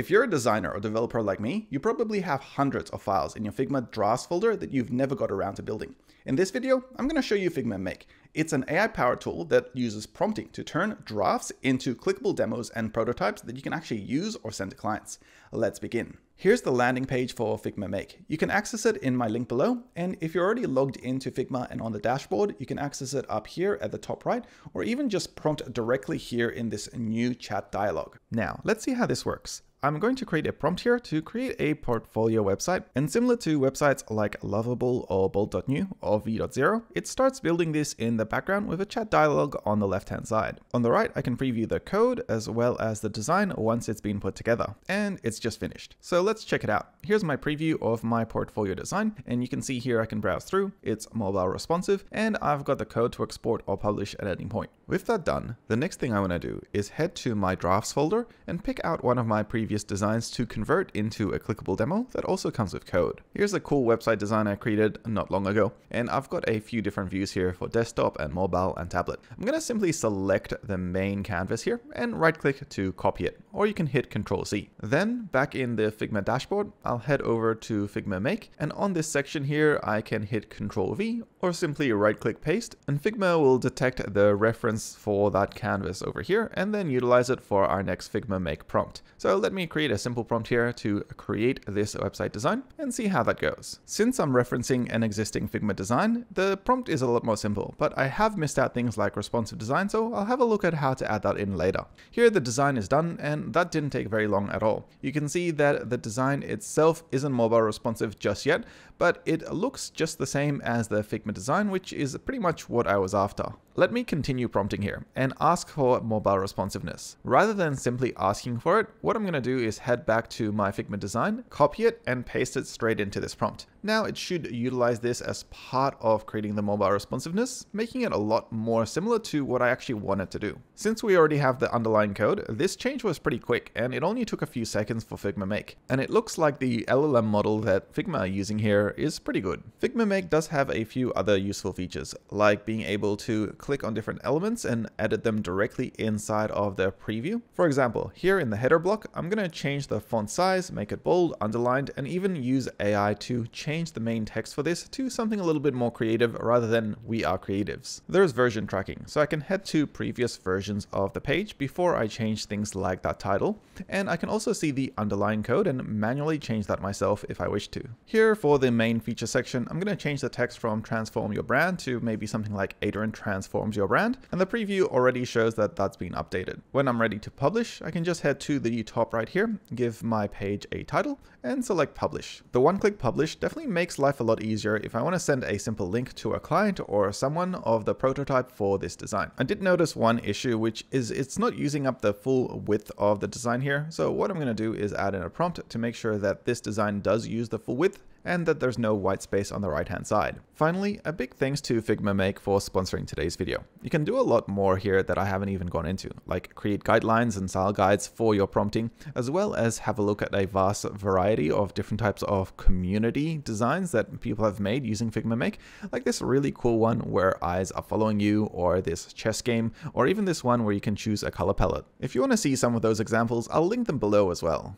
If you're a designer or developer like me, you probably have hundreds of files in your Figma drafts folder that you've never got around to building. In this video, I'm going to show you Figma Make. It's an AI-powered tool that uses prompting to turn drafts into clickable demos and prototypes that you can actually use or send to clients. Let's begin. Here's the landing page for Figma Make. You can access it in my link below, and if you're already logged into Figma and on the dashboard, you can access it up here at the top right, or even just prompt directly here in this new chat dialog. Now, let's see how this works. I'm going to create a prompt here to create a portfolio website, and similar to websites like Lovable or bold.new or v.0, it starts building this in the background with a chat dialog on the left-hand side. On the right, I can preview the code as well as the design once it's been put together, and it's just finished. So let's check it out. Here's my preview of my portfolio design, and you can see here I can browse through, it's mobile responsive, and I've got the code to export or publish at any point. With that done, the next thing I want to do is head to my drafts folder and pick out one of my previous designs to convert into a clickable demo that also comes with code. Here's a cool website design I created not long ago, and I've got a few different views here for desktop and mobile and tablet. I'm going to simply select the main canvas here and right click to copy it, or you can hit Ctrl+C. Then back in the Figma dashboard, I'll head over to Figma Make, and on this section here I can hit Ctrl+V or simply right click paste, and Figma will detect the reference for that canvas over here and then utilize it for our next Figma Make prompt. So let me create a simple prompt here to create this website design and see how that goes. Since I'm referencing an existing Figma design, the prompt is a lot more simple, but I have missed out things like responsive design, so I'll have a look at how to add that in later. Here the design is done, and that didn't take very long at all. You can see that the design itself isn't mobile responsive just yet, but it looks just the same as the Figma design, which is pretty much what I was after. Let me continue prompting here and ask for mobile responsiveness. Rather than simply asking for it, what I'm going to do is head back to my Figma design, copy it, and paste it straight into this prompt. Now it should utilize this as part of creating the mobile responsiveness, making it a lot more similar to what I actually wanted to do. Since we already have the underlying code, this change was pretty quick, and it only took a few seconds for Figma Make. And it looks like the LLM model that Figma are using here is pretty good. Figma Make does have a few other useful features, like being able to click on different elements and edit them directly inside of the preview. For example, here in the header block, I'm going to change the font size, make it bold, underlined, and even use AI to change the main text for this to something a little bit more creative rather than we are creatives. There's version tracking, so I can head to previous versions of the page before I change things like that title, and I can also see the underlying code and manually change that myself if I wish to. Here for the main feature section, I'm going to change the text from transform your brand to maybe something like Adrian transforms your brand, and the preview already shows that that's been updated. When I'm ready to publish, I can just head to the top right here, give my page a title, and select publish. The one-click publish definitely makes life a lot easier if I want to send a simple link to a client or someone of the prototype for this design. I did notice one issue, which is it's not using up the full width of the design here, so what I'm going to do is add in a prompt to make sure that this design does use the full width and that there's no white space on the right hand side. Finally, a big thanks to Figma Make for sponsoring today's video. You can do a lot more here that I haven't even gone into, like create guidelines and style guides for your prompting, as well as have a look at a vast variety of different types of community designs that people have made using Figma Make, like this really cool one where eyes are following you, or this chess game, or even this one where you can choose a color palette. If you want to see some of those examples, I'll link them below as well.